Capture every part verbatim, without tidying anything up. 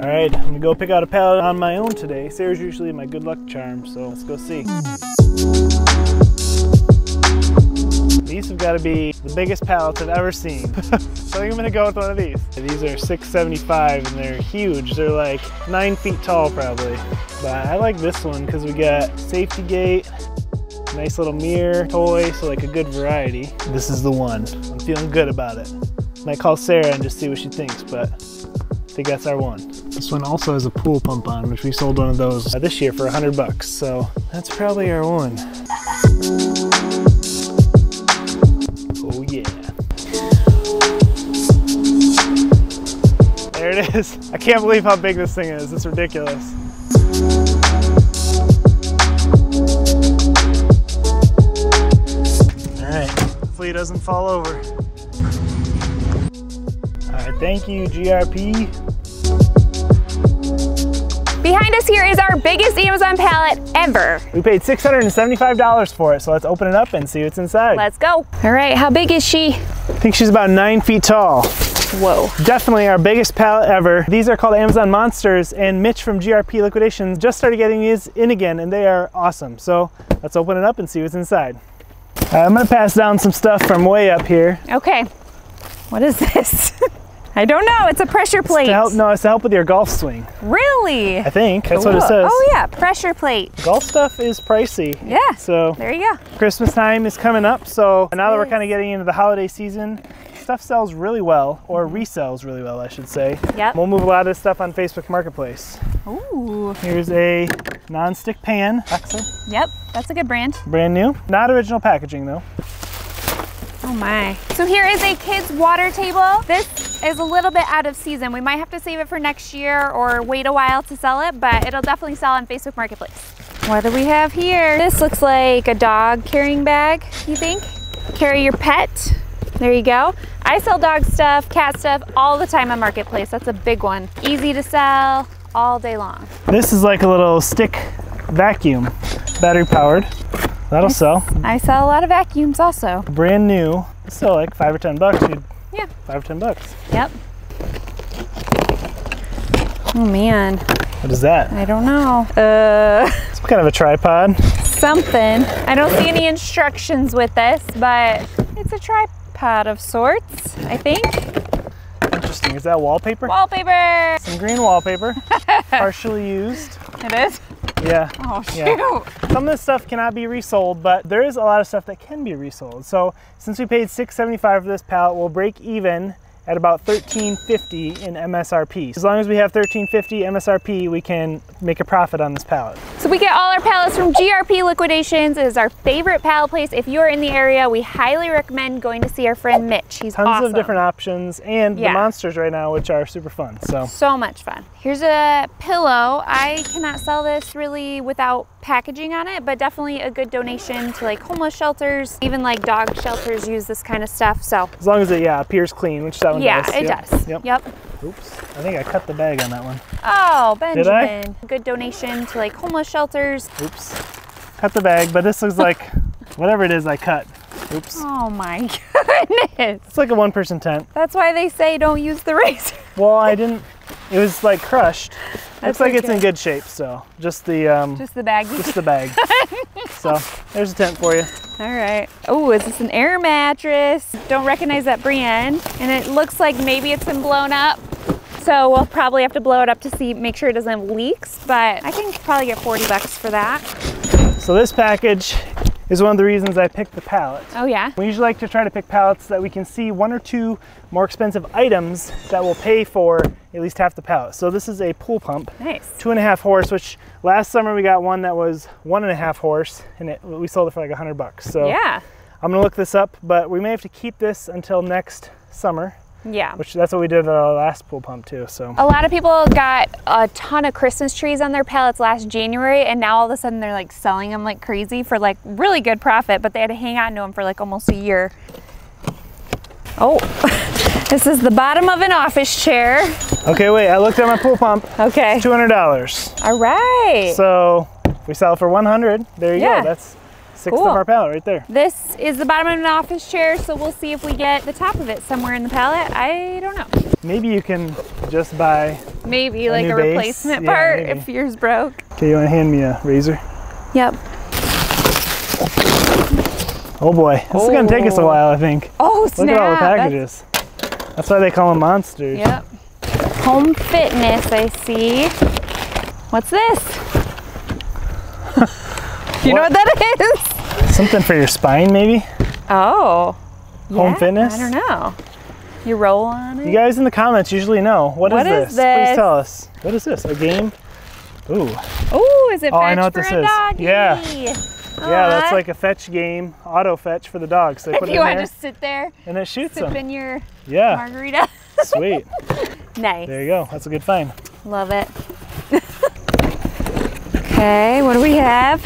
All right, I'm gonna go pick out a pallet on my own today. Sarah's usually my good luck charm, so let's go see. These have got to be the biggest pallets I've ever seen. So I think I'm gonna go with one of these. These are six seventy-five and they're huge. They're like nine feet tall probably. But I like this one because we got safety gate, nice little mirror, toy, so like a good variety. This is the one. I'm feeling good about it. Might call Sarah and just see what she thinks, but I think that's our one. This one also has a pool pump on, which we sold one of those uh, this year for a hundred bucks. So that's probably our one. Oh yeah. There it is. I can't believe how big this thing is. It's ridiculous. All right, hopefully it doesn't fall over. Thank you, G R P. Behind us here is our biggest Amazon pallet ever. We paid six hundred seventy-five dollars for it, so let's open it up and see what's inside. Let's go. All right, how big is she? I think she's about nine feet tall. Whoa. Definitely our biggest pallet ever. These are called Amazon Monsters, and Mitch from G R P Liquidations just started getting these in again, and they are awesome. So let's open it up and see what's inside. All right, I'm gonna pass down some stuff from way up here. Okay, what is this? I don't know, it's a pressure plate. It's to help, no, it's to help with your golf swing. Really? I think, that's Ooh. What it says. Oh yeah, pressure plate. Golf stuff is pricey. Yeah, so there you go. Christmas time is coming up, so now that we're kind of getting into the holiday season, stuff sells really well, or resells really well, I should say. Yep. We'll move a lot of this stuff on Facebook Marketplace. Ooh. Here's a non-stick pan. Excellent. Yep, that's a good brand. Brand new, not original packaging though. Oh my. So here is a kid's water table. This is a little bit out of season. We might have to save it for next year or wait a while to sell it, but it'll definitely sell on Facebook Marketplace. What do we have here? This looks like a dog carrying bag, you think? Carry your pet. There you go. I sell dog stuff, cat stuff all the time on Marketplace. That's a big one. Easy to sell all day long. This is like a little stick vacuum, battery powered. That'll sell. I sell a lot of vacuums also. Brand new. So like five or ten bucks, dude. Yeah. Five or ten bucks. Yep. Oh man. What is that? I don't know. Uh. Some kind of a tripod. Something. I don't see any instructions with this, but it's a tripod of sorts, I think. Interesting. Is that wallpaper? Wallpaper. Some green wallpaper. Partially used. It is. Yeah. Oh shoot. Yeah. Some of this stuff cannot be resold, but there is a lot of stuff that can be resold. So since we paid six seventy-five for this pallet, we'll break even at about thirteen fifty in M S R P. As long as we have thirteen fifty M S R P, we can make a profit on this pallet. So we get all our pallets from G R P Liquidations. It is our favorite pallet place. If you're in the area, we highly recommend going to see our friend Mitch. He's Tons awesome. Tons of different options and yeah. the monsters right now, which are super fun. So so much fun. Here's a pillow. I cannot sell this really without packaging on it, but definitely a good donation to like homeless shelters, even like dog shelters use this kind of stuff. So as long as it yeah appears clean, which that one yeah, does. Yeah, it yep. does. Yep. yep. Oops. I think I cut the bag on that one. Oh, Benjamin. Did I? Good donation to like homeless shelters. Oops. Cut the bag, but this looks like whatever it is I cut. Oops. Oh my goodness. It's like a one-person tent. That's why they say don't use the razor. Well, I didn't. It was like crushed. That's Looks like it's good. in good shape, so just the um, just the bag. Just the bag. So there's a tent for you. All right. Oh, is this an air mattress? Don't recognize that brand, and it looks like maybe it's been blown up. So we'll probably have to blow it up to see, make sure it doesn't leaks. But I can probably get forty bucks for that. So this package is one of the reasons I picked the pallet. Oh yeah? We usually like to try to pick pallets that we can see one or two more expensive items that will pay for at least half the pallet. So this is a pool pump. Nice. Two and a half horse, which last summer we got one that was one and a half horse and it, we sold it for like a hundred bucks. So yeah. I'm gonna look this up, but we may have to keep this until next summer. Yeah. Which that's what we did at our last pool pump too, so. A lot of people got a ton of Christmas trees on their pallets last January and now all of a sudden they're like selling them like crazy for like really good profit, but they had to hang on to them for like almost a year. Oh, this is the bottom of an office chair. Okay, wait, I looked at my pool pump. Okay. It's two hundred dollars. All right. So we sell for one hundred. There you yeah. go, that's Sixth cool. of our pallet right there. This is the bottom of an office chair, so we'll see if we get the top of it somewhere in the pallet. I don't know. Maybe you can just buy Maybe a like a base. replacement yeah, part maybe. if yours broke. Okay, you want to hand me a razor? Yep. Oh boy, this oh. is going to take us a while, I think. Oh snap! Look at all the packages. That's, That's why they call them monsters. Yep. Home fitness, I see. What's this? you what? know what that is? Something for your spine, maybe? Oh. Home yeah? fitness? I don't know. You roll on it? You guys in the comments usually know. What, what is, this? is this? Please tell us. What is this? A game? Ooh. Ooh, is it oh, fetch I know what for this a is. doggy? Yeah. Aww. Yeah, that's like a fetch game, auto fetch for the dogs. So they put you want to just sit there and it shoots them. Sip in your yeah. margarita. Sweet. Nice. There you go. That's a good find. Love it. Okay, what do we have?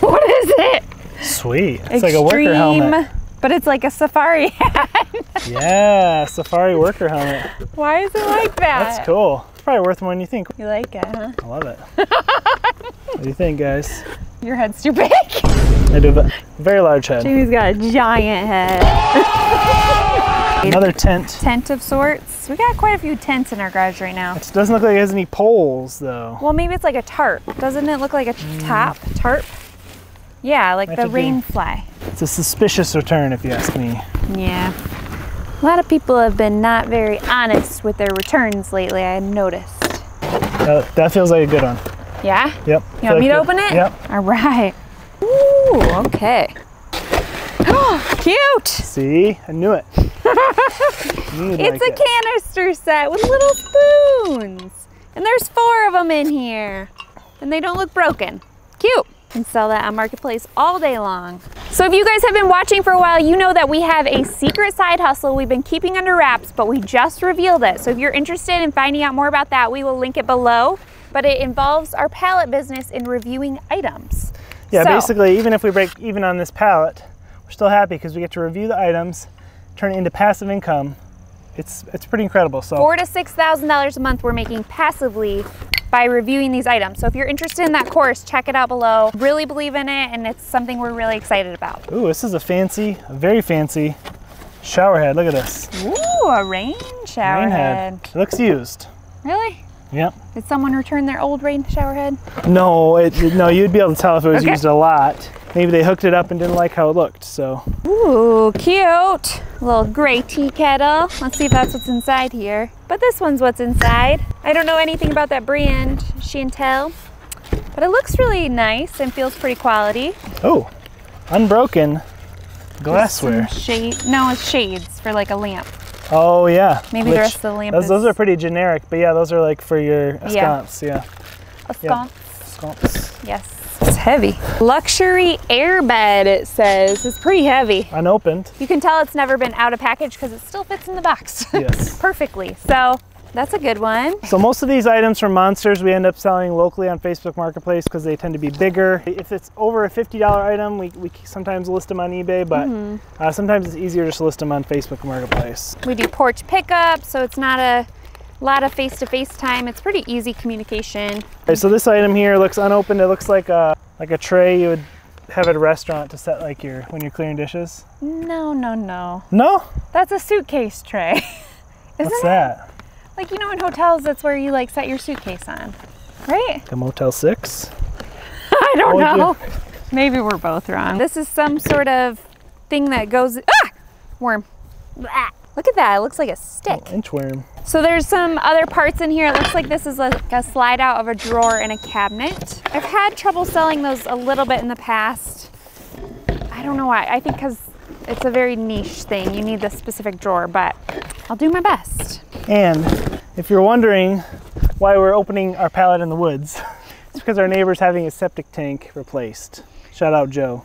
What is it? Sweet. It's Extreme, like a worker helmet. But it's like a safari hat. Yeah, safari worker helmet. Why is it like that? That's cool. It's probably worth more than you think. You like it, huh? I love it. What do you think, guys? Your head's too big. I do have a very large head. Jamie's got a giant head. Another tent. Tent of sorts. We got quite a few tents in our garage right now. It doesn't look like it has any poles, though. Well, maybe it's like a tarp. Doesn't it look like a top mm. tarp? Yeah, like the rain fly. It's a suspicious return, if you ask me. Yeah. A lot of people have been not very honest with their returns lately, I noticed. Uh, that feels like a good one. Yeah? Yep. You want like me to open it? Yep. All right. Ooh, okay. Oh, cute! See? I knew it. It's like a it. canister set with little spoons. And there's four of them in here. And they don't look broken. Cute. And sell that on Marketplace all day long. So if you guys have been watching for a while, you know that we have a secret side hustle we've been keeping under wraps, but we just revealed it. So if you're interested in finding out more about that, we will link it below. But it involves our pallet business in reviewing items. Yeah, so, basically, even if we break even on this pallet, we're still happy because we get to review the items, turn it into passive income. It's it's pretty incredible. So four to six thousand dollars a month we're making passively by reviewing these items. So if you're interested in that course, check it out below. Really believe in it, and it's something we're really excited about. Ooh, this is a fancy, a very fancy shower head. Look at this. Ooh, a rain shower rain head. head. It looks used. Really? Yep. Did someone return their old rain shower head? No, it, no, you'd be able to tell if it was okay. used a lot. Maybe they hooked it up and didn't like how it looked, so. Ooh, cute. A little gray tea kettle. Let's see if that's what's inside here. But this one's what's inside. I don't know anything about that brand, Chantel, but it looks really nice and feels pretty quality. Oh, unbroken glassware. Shade. No, it's shades for like a lamp. Oh yeah. Maybe Which, the rest of the lamp those, is... those are pretty generic, but yeah, those are like for your esconce, yeah. yeah. Esconce. Yeah. Esconce. Yes. It's heavy. Luxury air bed, it says. It's pretty heavy. Unopened. You can tell it's never been out of package because it still fits in the box. Yes. Perfectly. So that's a good one. So most of these items from Monsters we end up selling locally on Facebook Marketplace because they tend to be bigger. If it's over a fifty dollar item, we, we sometimes list them on eBay, but mm-hmm. uh, sometimes it's easier just to list them on Facebook Marketplace. We do porch pickup, so it's not a lot of face-to-face time. It's pretty easy communication. Okay, so this item here looks unopened. It looks like a, like a tray you would have at a restaurant to set like your when you're clearing dishes. No, no, no. No? That's a suitcase tray. Isn't What's that? It? Like, you know, in hotels, that's where you like set your suitcase on, right? The Motel six? I don't oh, know. Dear. Maybe we're both wrong. This is some sort of thing that goes, ah, worm. Blah. Look at that, it looks like a stick. Oh, inchworm. So there's some other parts in here. It looks like this is like a slide out of a drawer in a cabinet. I've had trouble selling those a little bit in the past. I don't know why, I think because it's a very niche thing. You need the specific drawer, but I'll do my best. And if you're wondering why we're opening our pallet in the woods, it's because our neighbor's having his septic tank replaced. Shout out Joe.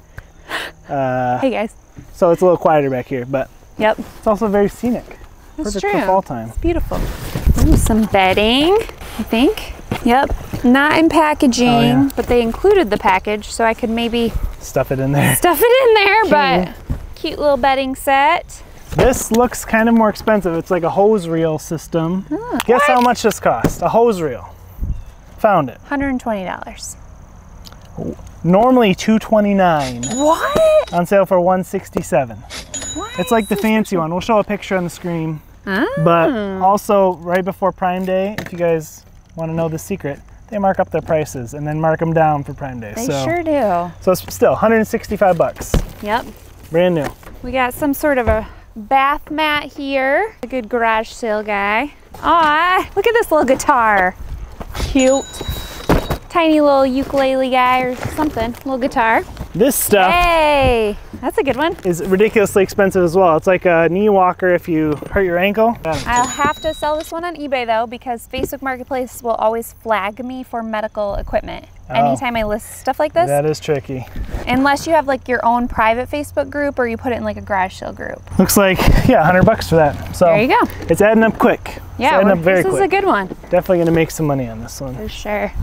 Uh, hey guys. So it's a little quieter back here, but yep. It's also very scenic. That's Perfect true. for fall time. It's beautiful. Ooh, some bedding, I think. Yep. Not in packaging, oh, yeah. but they included the package, so I could maybe stuff it in there. Stuff it in there, King. but cute little bedding set. This looks kind of more expensive. It's like a hose reel system. Oh, Guess what? how much this cost? A hose reel. Found it. one hundred twenty dollars. Normally two twenty-nine. What? On sale for one sixty-seven. What? It's like the fancy one. We'll show a picture on the screen. Oh. But also, right before Prime Day, if you guys want to know the secret, they mark up their prices and then mark them down for Prime Day. They so, sure do. So it's still one hundred sixty-five bucks. Yep. Brand new. We got some sort of a bath mat here. A good garage sale guy. Aw, look at this little guitar. Cute. Tiny little ukulele guy or something. Little guitar. This stuff. Hey, that's a good one. Is ridiculously expensive as well. It's like a knee walker if you hurt your ankle. I'll have to sell this one on eBay though, because Facebook Marketplace will always flag me for medical equipment. Oh. Anytime I list stuff like this. That is tricky. Unless you have like your own private Facebook group or you put it in like a garage sale group. Looks like, yeah, one hundred bucks for that. So there you go. It's adding up quick. Yeah, it's adding up very quick. This is a good one. Definitely gonna make some money on this one. For sure.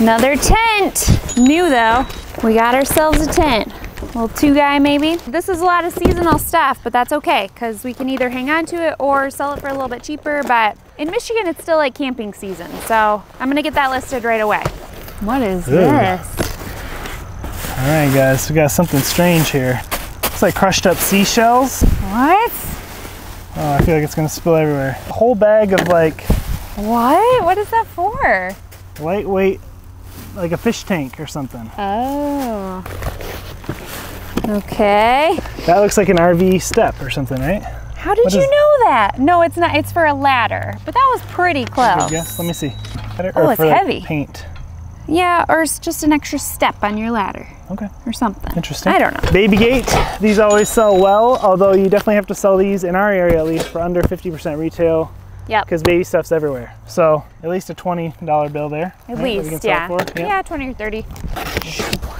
Another tent. New though. We got ourselves a tent. A little two guy maybe. This is a lot of seasonal stuff, but that's okay because we can either hang on to it or sell it for a little bit cheaper. But in Michigan, it's still like camping season. So I'm gonna get that listed right away. What is Ooh. This? All right guys, we got something strange here. It's like crushed up seashells. What? Oh, I feel like it's gonna spill everywhere. A whole bag of like... What? What is that for? Lightweight, like a fish tank or something. Oh. Okay. That looks like an R V step or something, right? How did what you is... know that? No, it's not. It's for a ladder, but that was pretty close. Guess. Let me see. Ladder, oh, or it's for heavy. Like paint. Yeah, or it's just an extra step on your ladder. Okay. Or something. Interesting. I don't know. Baby gate. These always sell well, although you definitely have to sell these in our area at least for under fifty percent retail. Yeah. Because baby stuff's everywhere. So at least a twenty dollar bill there. At right? least, yeah. Yep. Yeah, twenty or thirty.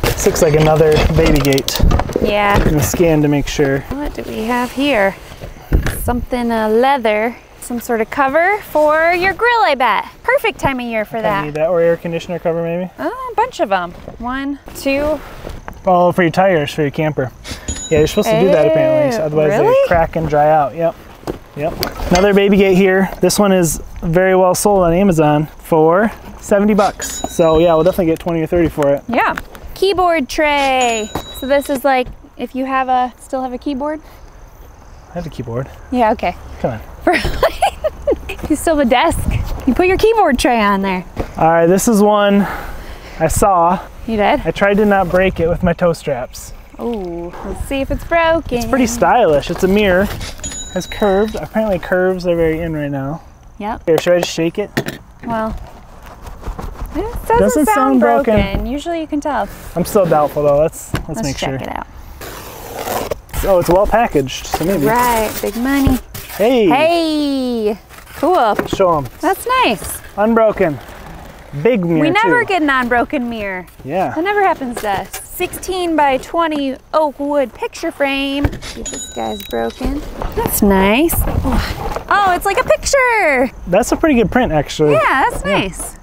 This looks like another baby gate. Yeah. I'm gonna scan to make sure. What do we have here? Something uh, leather. Some sort of cover for your grill, I bet. Perfect time of year for okay, that. I need that, or air conditioner cover maybe? Oh, a bunch of them. One, two. Oh, for your tires, for your camper. Yeah, you're supposed to do that apparently, so otherwise really? They crack and dry out. Yep. Yep. Another baby gate here. This one is very well sold on Amazon for seventy bucks. So yeah, we'll definitely get twenty or thirty for it. Yeah. Keyboard tray. So this is like if you have a still have a keyboard. I have a keyboard. Yeah, okay. Come on. You still have a desk. You put your keyboard tray on there. All right, this is one I saw. You did? I tried to not break it with my toe straps. Oh, let's see if it's broken. It's pretty stylish. It's a mirror. Has curved. Apparently curves are very in right now. Yep. Here, should I just shake it? Well, it doesn't, doesn't sound, sound broken. broken. Usually you can tell. I'm still doubtful though. Let's let's, let's make check sure. Check it out. Oh, it's well packaged, so maybe. Right, big money. Hey. Hey. Cool. Show them. That's nice. Unbroken. Big mirror. We never too. get an unbroken mirror. Yeah. That never happens to us. sixteen by twenty oak wood picture frame. See if this guy's broken. That's nice. Oh, it's like a picture. That's a pretty good print, actually. Yeah, that's yeah. nice.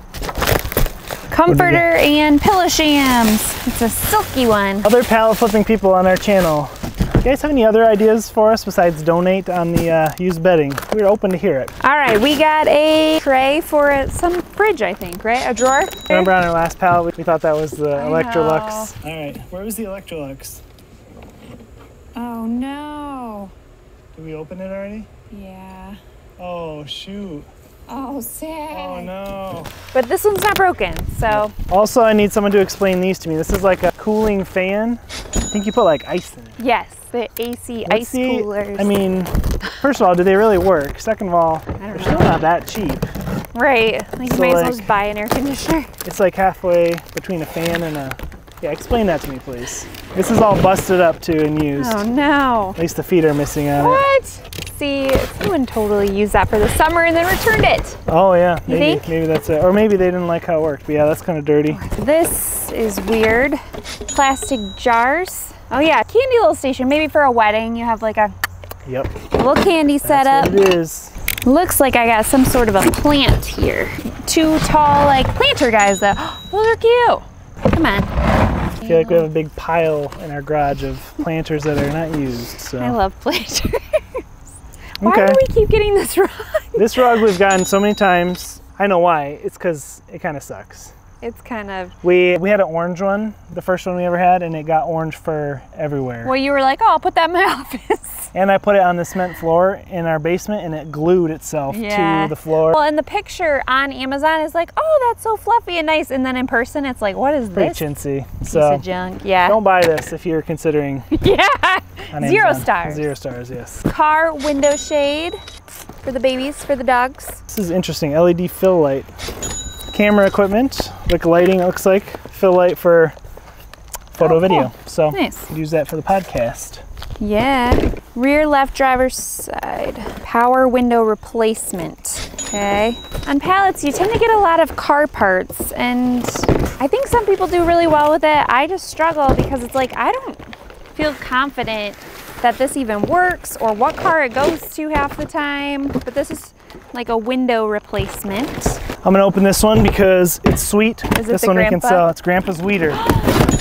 Comforter and pillow shams. It's a silky one. Other pallet flipping people on our channel. You guys have any other ideas for us besides donate on the uh, used bedding? We're open to hear it. All right, we got a tray for a, some fridge, I think, right? A drawer? Remember on our last pallet, we thought that was the I Electrolux. Know. All right, where was the Electrolux? Oh no. Did we open it already? Yeah. Oh shoot. Oh, sad. Oh, no. But this one's not broken, so. Also, I need someone to explain these to me. This is like a cooling fan. I think you put like ice in it. Yes, the A C Let's ice see, coolers. I mean, first of all, do they really work? Second of all, they're know. still not that cheap. Right, like so you may like, as well just buy an air conditioner. It's like halfway between a fan and a, yeah, explain that to me, please. This is all busted up too and used. Oh, no. At least the feet are missing out. What? It. See, someone totally used that for the summer and then returned it. Oh yeah, maybe, think? maybe that's it. Or maybe they didn't like how it worked, but yeah, that's kind of dirty. This is weird. Plastic jars. Oh yeah, candy little station. Maybe for a wedding, you have like a yep. little candy setup. That's what it is. Looks like I got some sort of a plant here. Two tall like planter guys though. Those are cute. Come on. I feel like we have a big pile in our garage of planters that are not used. So. I love planters. Why okay. do we keep getting this rug? This rug we've gotten so many times. I know why. It's because it kind of sucks. It's kind of... We we had an orange one, the first one we ever had, and it got orange fur everywhere. Well, you were like, oh, I'll put that in my office. And I put it on the cement floor in our basement, and it glued itself yeah. to the floor. Well, and the picture on Amazon is like, oh, that's so fluffy and nice. And then in person, it's like, what is Pretty this? Pretty chintzy. Piece so, of junk, yeah. Don't buy this if you're considering... yeah, zero stars. Zero stars, yes. Car window shade for the babies, for the dogs. This is interesting, L E D fill light. Camera equipment, like lighting, it looks like fill light for photo oh, video. Cool. So nice. Use that for the podcast. Yeah. Rear left driver's side. Power window replacement. Okay. On pallets, you tend to get a lot of car parts, and I think some people do really well with it. I just struggle because it's like I don't feel confident that this even works or what car it goes to half the time. But this is like a window replacement. I'm gonna open this one because it's sweet. Is it this one grandpa? We can sell. It's Grandpa's Weeder.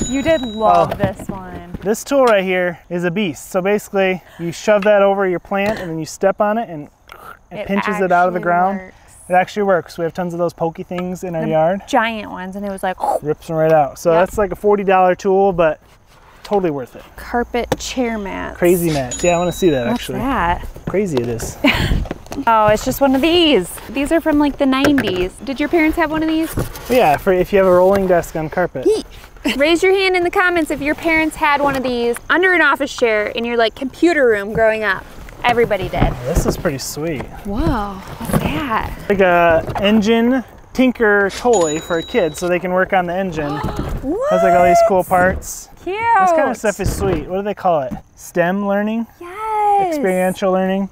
You did love oh. this one. This tool right here is a beast. So basically, you shove that over your plant and then you step on it and it, it pinches it out of the ground. Works. It actually works. We have tons of those pokey things in our the yard. Giant ones, and it was like rips them right out. So yep. that's like a forty dollar tool, but totally worth it. Carpet chair mats. Crazy mats. Yeah, I want to see that What's actually. That? Crazy it is. Oh, it's just one of these. These are from like the nineties. Did your parents have one of these? Yeah, for if you have a rolling desk on carpet. Raise your hand in the comments if your parents had one of these under an office chair in your like computer room growing up. Everybody did. Oh, this is pretty sweet. Whoa, what's that? Like a engine tinker toy for a kid so they can work on the engine. What? Has like all these cool parts. Cute. This kind of stuff is sweet. What do they call it? STEM learning? Yes. Experiential learning.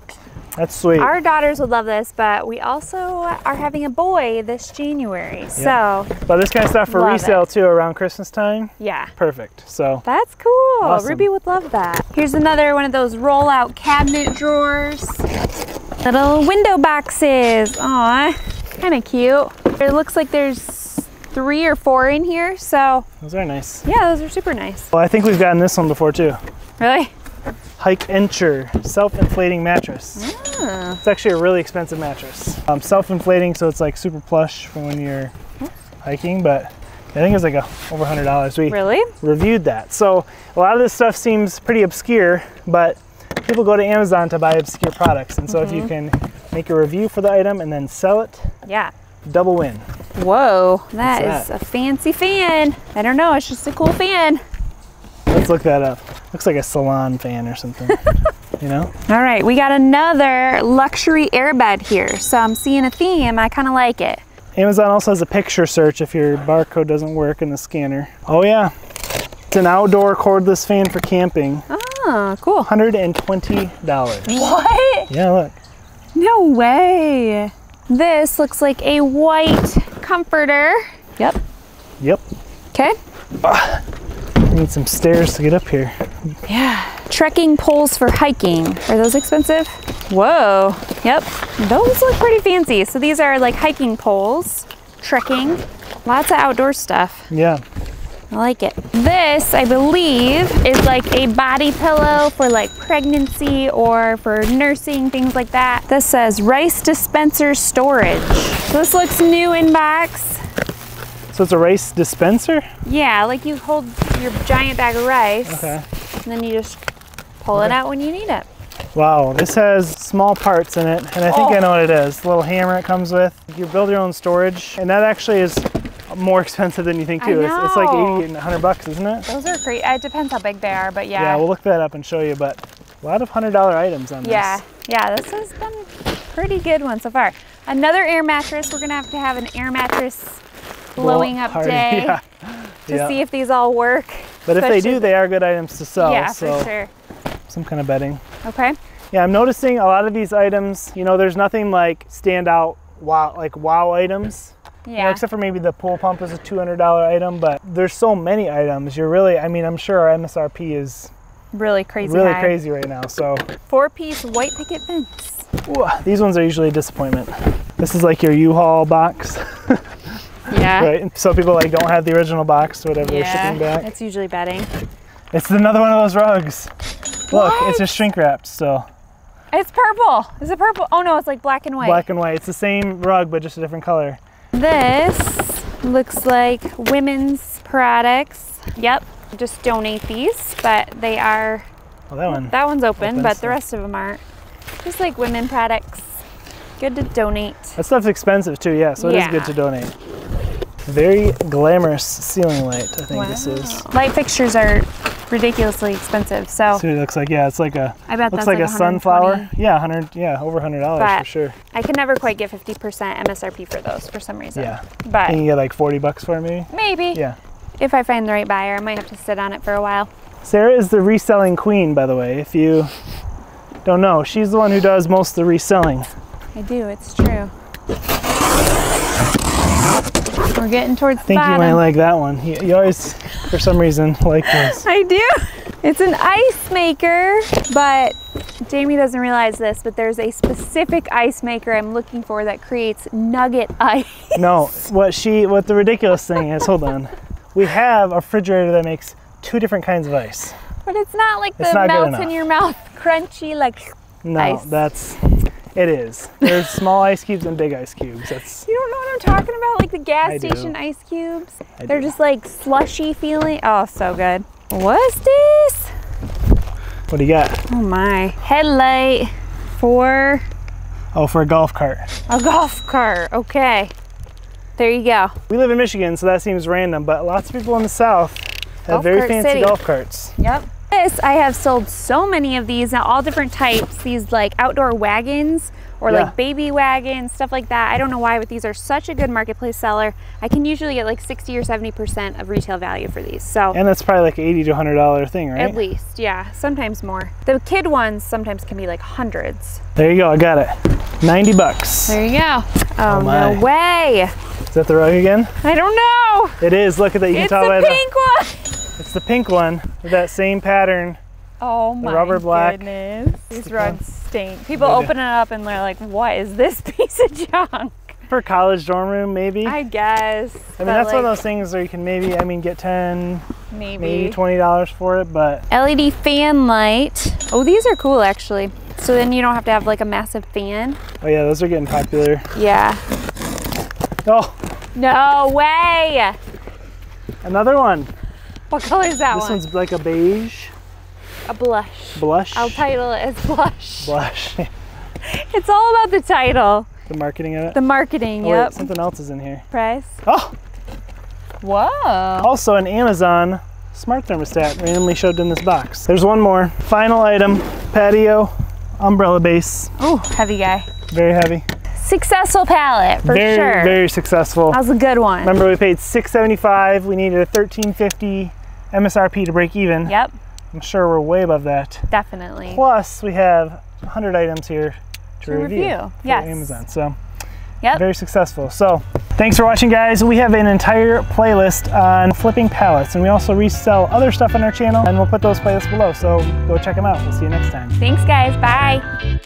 That's sweet. Our daughters would love this, but we also are having a boy this January, yep. so. But this kind of stuff for resale it. too around Christmas time. Yeah. Perfect, so. That's cool, awesome. Ruby would love that. Here's another one of those roll out cabinet drawers. Little window boxes, aw, kind of cute. It looks like there's three or four in here, so. Those are nice. Yeah, those are super nice. Well, I think we've gotten this one before too. Really? Hike-Encher self-inflating mattress. Yeah. It's actually a really expensive mattress. Um, self-inflating, so it's like super plush for when you're hiking, but I think it's like a, over one hundred dollars. We really? reviewed that. So a lot of this stuff seems pretty obscure, but people go to Amazon to buy obscure products. And so mm-hmm. if you can make a review for the item and then sell it, yeah, double win. Whoa, that What's is that? a fancy fan. I don't know, it's just a cool fan. Let's look that up. Looks like a salon fan or something, you know? All right, we got another luxury airbed here. So I'm seeing a theme, I kind of like it. Amazon also has a picture search if your barcode doesn't work in the scanner. Oh yeah, it's an outdoor cordless fan for camping. Oh, cool. one hundred twenty dollars. What? Yeah, look. No way. This looks like a white comforter. Yep. Yep. Okay. Uh, need some stairs to get up here. Yeah. Trekking poles for hiking. Are those expensive? Whoa. Yep. Those look pretty fancy. So these are like hiking poles, trekking, lots of outdoor stuff. Yeah. I like it. This, I believe, is like a body pillow for like pregnancy or for nursing, things like that. This says rice dispenser storage. So this looks new in box. So it's a rice dispenser? Yeah, like you hold your giant bag of rice, okay. and then you just pull okay. it out when you need it. Wow, this has small parts in it, and I think oh. I know what it is. The little hammer it comes with. You build your own storage, and that actually is more expensive than you think too. I know. It's, it's like eighty and a hundred bucks, isn't it? Those are great. It depends how big they are, but yeah. Yeah, we'll look that up and show you, but a lot of one hundred dollar items on yeah. this. Yeah, yeah, this has been a pretty good one so far. Another air mattress. We're gonna have to have an air mattress blowing up party. day yeah. to yeah. see if these all work. But if they do, they are good items to sell. Yeah, so for sure. Some kind of bedding. Okay. Yeah, I'm noticing a lot of these items, you know, there's nothing like stand out wow, like wow items. Yeah. You know, except for maybe the pool pump is a two hundred dollar item, but there's so many items. You're really, I mean, I'm sure our M S R P is really crazy Really high. crazy right now, so. Four piece white picket fence. Ooh, these ones are usually a disappointment. This is like your U-Haul box. Yeah. Right. So people like don't have the original box or whatever yeah, they're shipping back. It's usually bedding. It's another one of those rugs. Look, what? It's just shrink wrapped still. It's purple. Is it purple? Oh no, it's like black and white. Black and white. It's the same rug but just a different color. This Looks like women's products. Yep, just donate these, but they are, well, that one, that one's open, open but so. The rest of them aren't. Just like women products, good to donate. That stuff's expensive too, yeah, so it yeah. is good to donate. Very glamorous ceiling light, I think wow. this is. Light fixtures are ridiculously expensive, so. So it looks like, yeah, it's like a, I bet looks that's like, like a sunflower. Yeah, one hundred, yeah, over one hundred dollars but for sure. I could never quite get fifty percent M S R P for those for some reason. Yeah, but and you get like forty bucks for me? Maybe. Yeah. If I find the right buyer, I might have to sit on it for a while. Sarah is the reselling queen, by the way, if you don't know. She's the one who does most of the reselling. I do, it's true. We're getting towards the I think bottom. You might like that one. You, you always, for some reason, like this. I do. It's an ice maker, but Jamie doesn't realize this, but there's a specific ice maker I'm looking for that creates nugget ice. No, what she, what the ridiculous thing is, hold on. We have a refrigerator that makes two different kinds of ice. But it's not like the melts in your mouth, crunchy like no, ice. No, that's... It is. There's small ice cubes and big ice cubes. That's, you don't know what I'm talking about? Like the gas I station do. Ice cubes? I They're do. Just like slushy feeling. Oh, so good. What's this? What do you got? Oh my. Headlight for... Oh, for a golf cart. A golf cart. Okay. There you go. We live in Michigan, so that seems random, but lots of people in the South have golf very fancy city. Golf carts. Yep. This, I have sold so many of these, now all different types, these like outdoor wagons or yeah. like baby wagons, stuff like that. I don't know why, but these are such a good marketplace seller. I can usually get like sixty or seventy percent of retail value for these. So, and that's probably like eighty to a hundred dollar thing, right? At least, yeah, sometimes more. The kid ones sometimes can be like hundreds. There you go, I got it. ninety bucks. There you go. Oh, oh no way. Is that the rug again? I don't know. It is, look at that. You it's can tell by the pink one. It's the pink one with that same pattern. Oh my rubber black. Goodness. These rugs stink. People open it up and they're like, what is this piece of junk? For college dorm room, maybe. I guess. I mean, that's like, one of those things where you can maybe, I mean, get ten, maybe, maybe twenty dollars for it, but. L E D fan light. Oh, these are cool actually. So then you don't have to have like a massive fan. Oh yeah, those are getting popular. Yeah. Oh. No way. Another one. What color is that this one? This one's like a beige. A blush. Blush. I'll title it as blush. Blush. It's all about the title. The marketing of it? The marketing, oh, yep. Wait, something else is in here. Price. Oh! Whoa! Also an Amazon smart thermostat randomly showed in this box. There's one more. Final item, patio umbrella base. Oh, heavy guy. Very heavy. Successful palette for very, sure. Very, very successful. That was a good one. Remember we paid six seventy-five. We needed a thirteen fifty. M S R P to break even. Yep. I'm sure we're way above that. Definitely. Plus, we have one hundred items here to, to review, review. For yes. Amazon. So, yep. Very successful. So, thanks for watching, guys. We have an entire playlist on flipping pallets, and we also resell other stuff on our channel, and we'll put those playlists below. So, go check them out. We'll see you next time. Thanks, guys. Bye.